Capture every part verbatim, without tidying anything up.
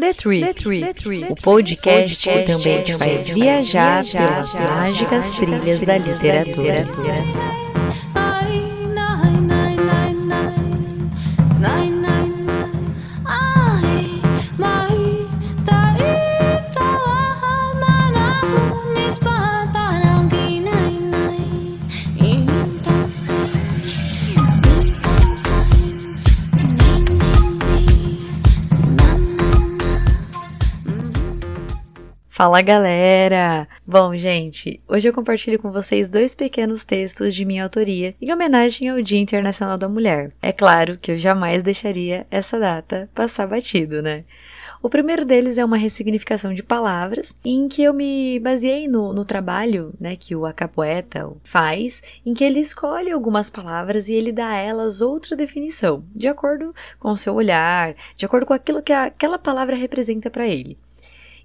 The Trip, The Trip, The Trip, o podcast que também te faz viajar pelas mágicas trilhas da literatura. Fala galera! Bom, gente, hoje eu compartilho com vocês dois pequenos textos de minha autoria em homenagem ao Dia Internacional da Mulher. É claro que eu jamais deixaria essa data passar batido, né? O primeiro deles é uma ressignificação de palavras, em que eu me baseei no, no trabalho, né, que o Acapoeta faz, em que ele escolhe algumas palavras e ele dá a elas outra definição, de acordo com o seu olhar, de acordo com aquilo que a, aquela palavra representa para ele.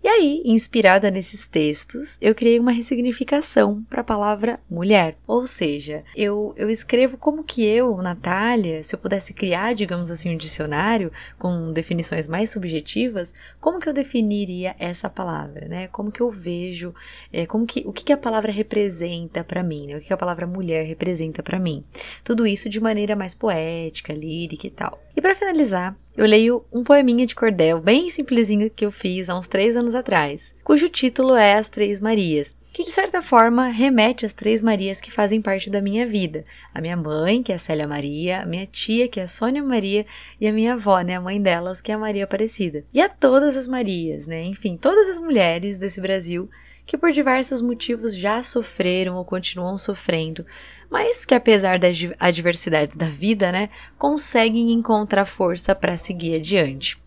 E aí, inspirada nesses textos, eu criei uma ressignificação para a palavra mulher. Ou seja, eu, eu escrevo como que eu, Natália, se eu pudesse criar, digamos assim, um dicionário com definições mais subjetivas, como que eu definiria essa palavra, né? Como que eu vejo, é, como que, o que, que a palavra representa para mim, né? O que, que a palavra mulher representa para mim. Tudo isso de maneira mais poética, lírica e tal. E para finalizar, eu leio um poeminha de cordel bem simplesinho que eu fiz há uns três anos atrás, cujo título é As Três Marias, que de certa forma remete às três Marias que fazem parte da minha vida. A minha mãe, que é a Célia Maria, a minha tia, que é a Sônia Maria, e a minha avó, né, a mãe delas, que é a Maria Aparecida. E a todas as Marias, né, enfim, todas as mulheres desse Brasil que por diversos motivos já sofreram ou continuam sofrendo, mas que apesar das adversidades da vida, né, conseguem encontrar força para seguir adiante.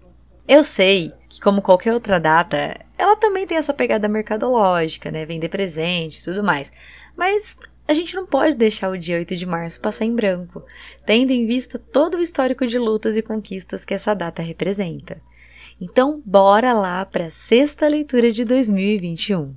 Eu sei que, como qualquer outra data, ela também tem essa pegada mercadológica, né, vender presente e tudo mais, mas a gente não pode deixar o dia oito de março passar em branco, tendo em vista todo o histórico de lutas e conquistas que essa data representa. Então, bora lá para a sexta leitura de dois mil e vinte e um.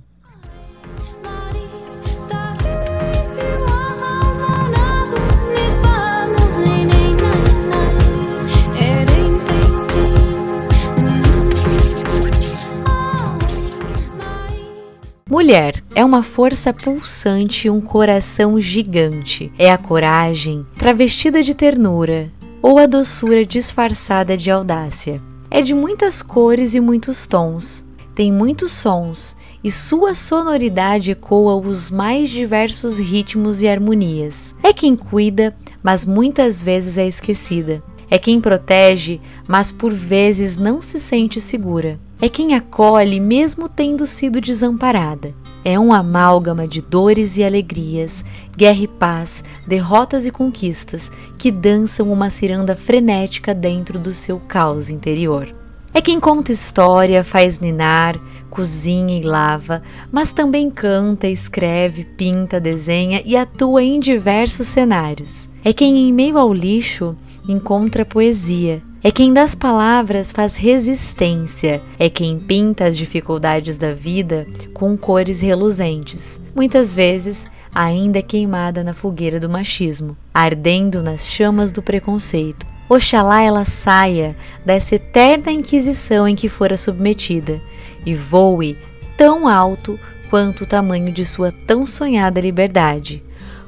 Mulher é uma força pulsante e um coração gigante. É a coragem travestida de ternura ou a doçura disfarçada de audácia. É de muitas cores e muitos tons, tem muitos sons e sua sonoridade ecoa os mais diversos ritmos e harmonias. É quem cuida, mas muitas vezes é esquecida. É quem protege, mas por vezes não se sente segura. É quem acolhe, mesmo tendo sido desamparada. É um amálgama de dores e alegrias, guerra e paz, derrotas e conquistas, que dançam uma ciranda frenética dentro do seu caos interior. É quem conta história, faz ninar, cozinha e lava, mas também canta, escreve, pinta, desenha e atua em diversos cenários. É quem, em meio ao lixo, encontra poesia. É quem das palavras faz resistência, é quem pinta as dificuldades da vida com cores reluzentes, muitas vezes ainda queimada na fogueira do machismo, ardendo nas chamas do preconceito. Oxalá ela saia dessa eterna inquisição em que fora submetida e voe tão alto quanto o tamanho de sua tão sonhada liberdade,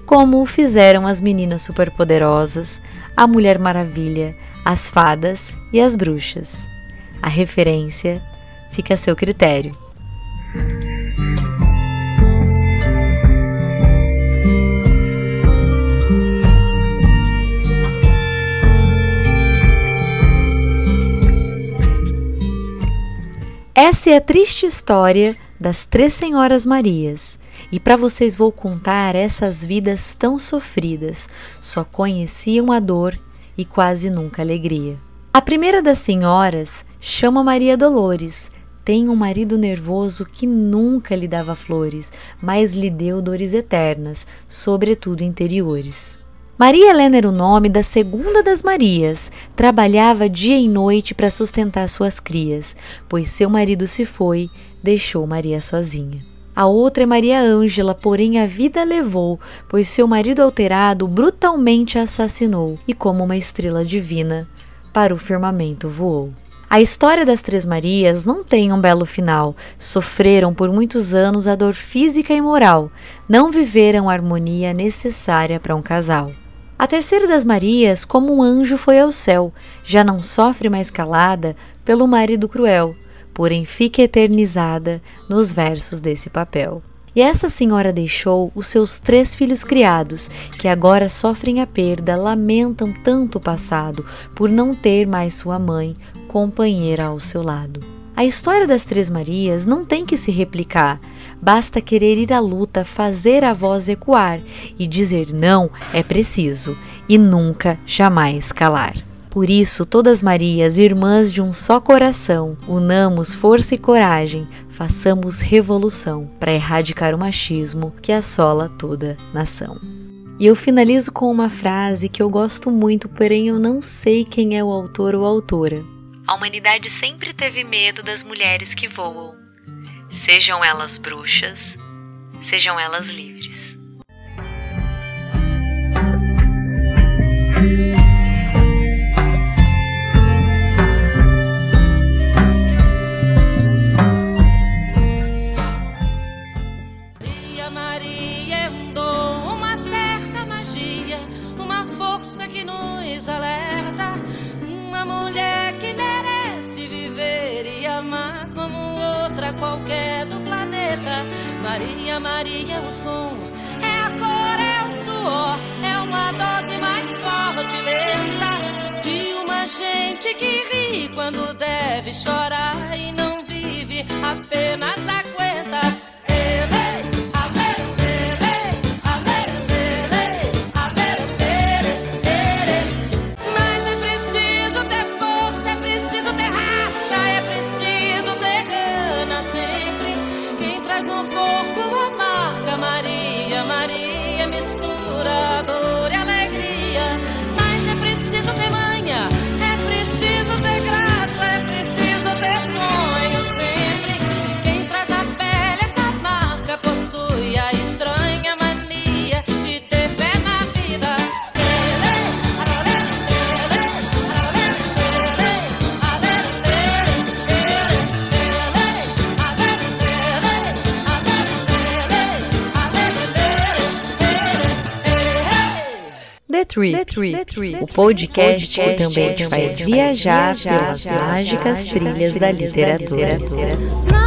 como o fizeram as meninas superpoderosas, a Mulher Maravilha, as fadas e as bruxas. A referência fica a seu critério. Essa é a triste história das Três Senhoras Marias, e para vocês vou contar essas vidas tão sofridas, só conheciam a dor e quase nunca alegria. A primeira das senhoras chama Maria Dolores. Tem um marido nervoso que nunca lhe dava flores, mas lhe deu dores eternas, sobretudo interiores. Maria Helena era o nome da segunda das Marias. Trabalhava dia e noite para sustentar suas crias, pois seu marido se foi, deixou Maria sozinha. A outra é Maria Ângela, porém a vida a levou, pois seu marido alterado brutalmente a assassinou, e como uma estrela divina, para o firmamento voou. A história das Três Marias não tem um belo final. Sofreram por muitos anos a dor física e moral. Não viveram a harmonia necessária para um casal. A terceira das Marias, como um anjo, foi ao céu. Já não sofre mais calada pelo marido cruel, porém fica eternizada nos versos desse papel. E essa senhora deixou os seus três filhos criados, que agora sofrem a perda, lamentam tanto o passado, por não ter mais sua mãe, companheira ao seu lado. A história das Três Marias não tem que se replicar, basta querer ir à luta, fazer a voz ecoar, e dizer não é preciso, e nunca, jamais calar. Por isso, todas Marias, irmãs de um só coração, unamos força e coragem, façamos revolução para erradicar o machismo que assola toda nação. E eu finalizo com uma frase que eu gosto muito, porém eu não sei quem é o autor ou a autora. A humanidade sempre teve medo das mulheres que voam. Sejam elas bruxas, sejam elas livres. Qualquer do planeta, Maria, Maria, o som é a cor, é o suor, é uma dose mais forte, lenta, de uma gente que ri quando deve chorar e não vive, apenas aguenta. Maria mistura dor e alegria, mas é preciso ter manha, é preciso ter graça, é preciso ter sonho sempre. Quem traz a pele essa marca possui a estranha mania de ter fé na vida. The Trip, The Trip, The Trip, o podcast que também te faz viajar pelas mágicas trilhas da literatura.